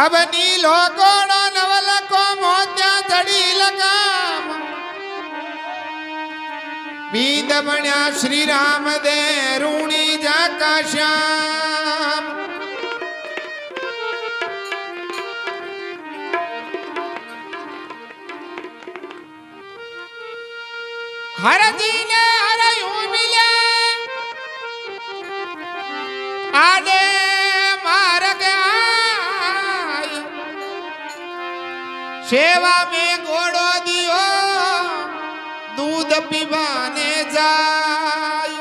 अब नील हो गोड़ो नवल को मोत्या धड़ी लगाम बीद बण्या श्री राम दे रूणी जाका श्याम। हर जी ने हर यूं मिले आदे सेवा में घोड़ो दियो दूध पीवाने जाय।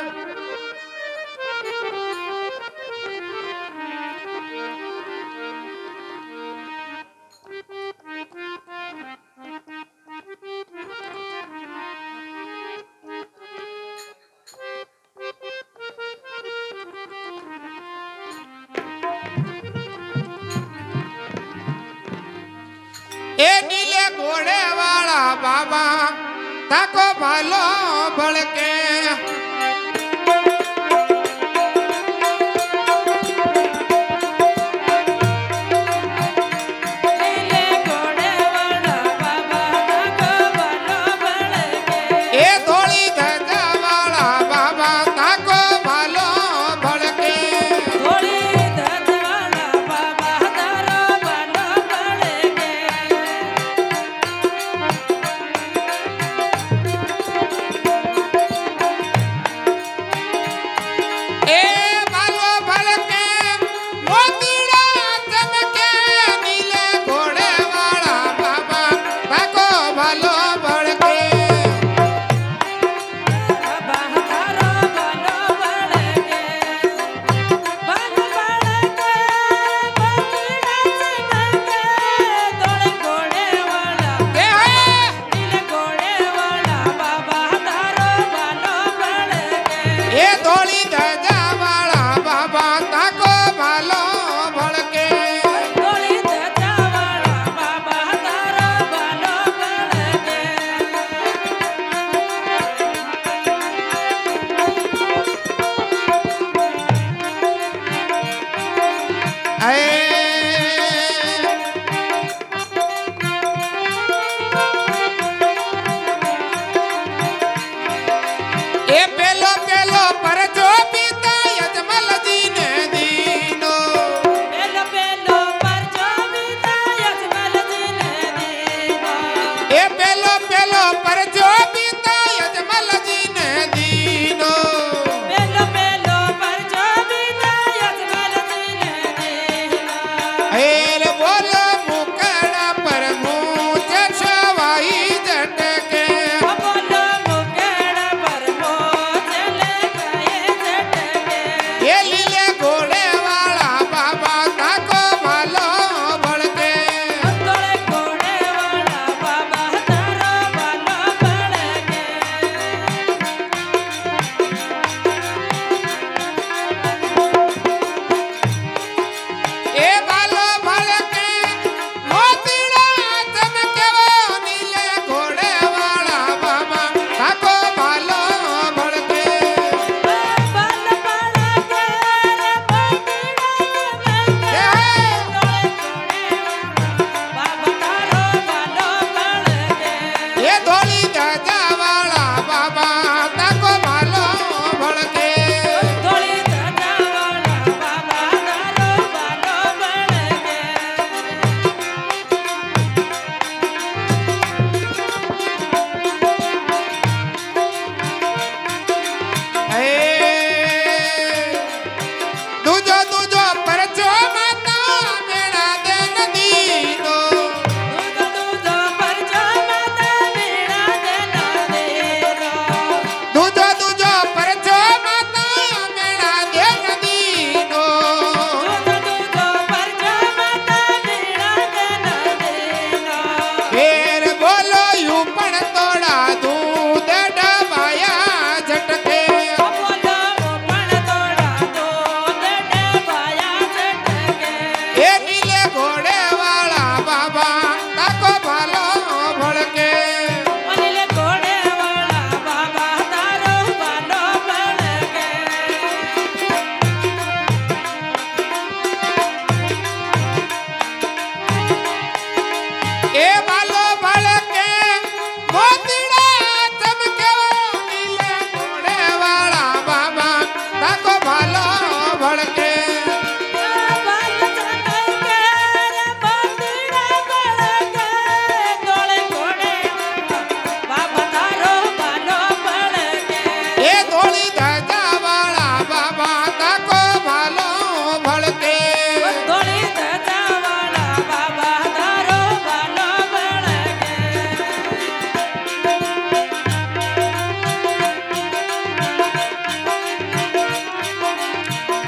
ए नीले घोड़े वाला बाबा ताको भालो भड़के नीले घोड़े वाला बाबा ताको भालो भड़के ए धोली धजा वाला बाबा ताको भालो भड़के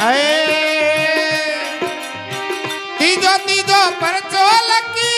तीजो तीजो परचो लकी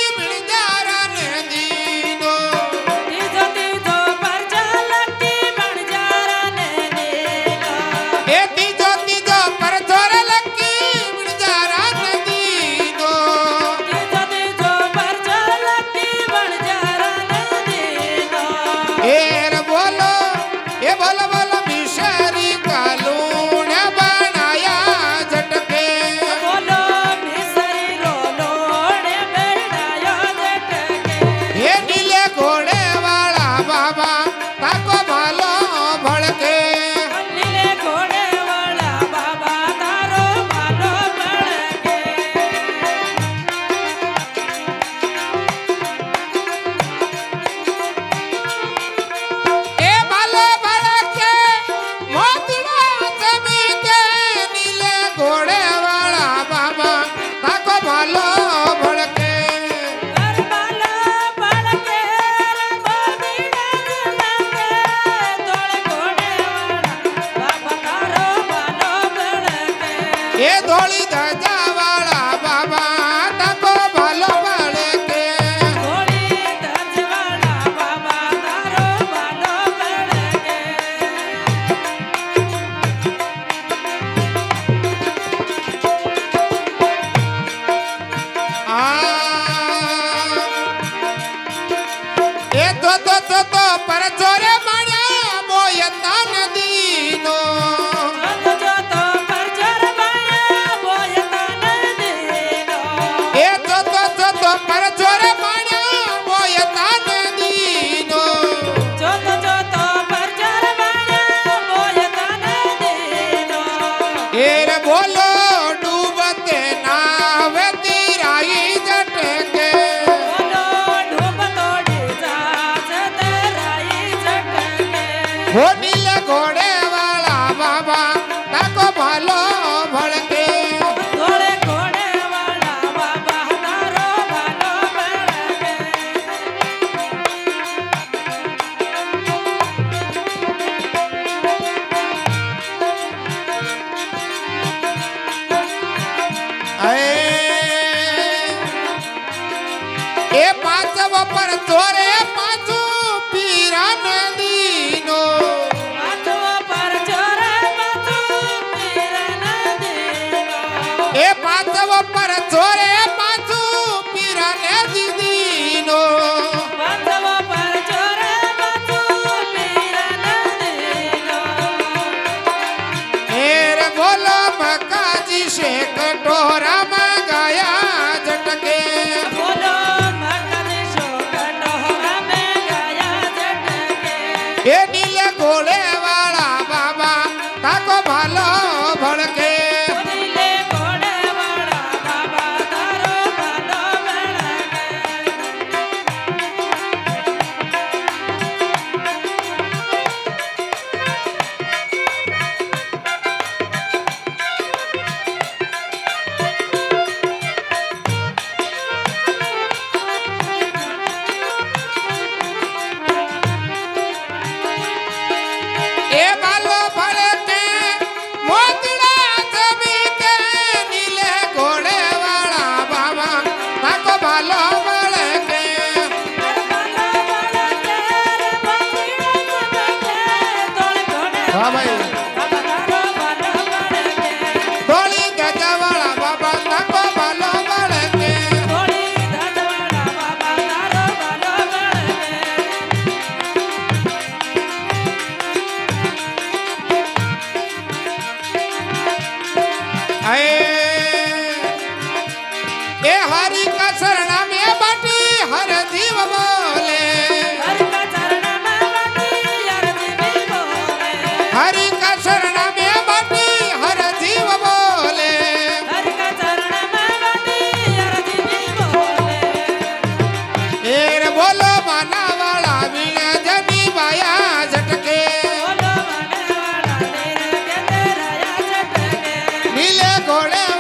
¡Ole!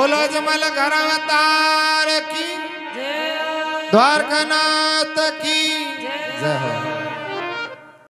बोलो जमल घर अवतार की, द्वारकानाथ की जय।